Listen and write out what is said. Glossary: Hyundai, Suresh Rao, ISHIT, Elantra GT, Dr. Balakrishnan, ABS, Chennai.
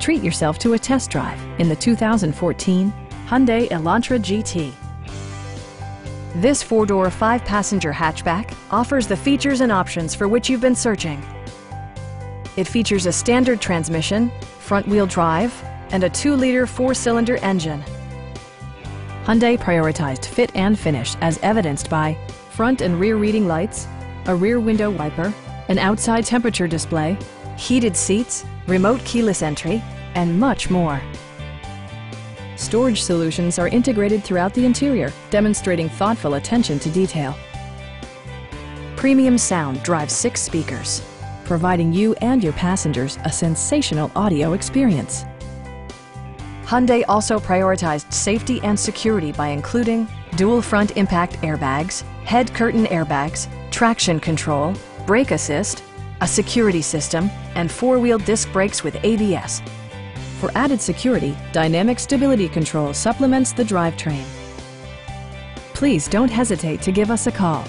Treat yourself to a test drive in the 2014 Hyundai Elantra GT. This four-door, five-passenger hatchback offers the features and options for which you've been searching. It features a standard transmission, front-wheel drive, and a 2-liter four-cylinder engine. Hyundai prioritized fit and finish as evidenced by front and rear reading lights, a rear window wiper, an outside temperature display, heated seats, remote keyless entry, and much more. Storage solutions are integrated throughout the interior, demonstrating thoughtful attention to detail. Premium sound drives 6 speakers, providing you and your passengers a sensational audio experience. Hyundai also prioritized safety and security by including dual front impact airbags, head curtain airbags, traction control, brake assist, a security system, and four-wheel disc brakes with ABS. For added security, dynamic stability control supplements the drivetrain. Please don't hesitate to give us a call.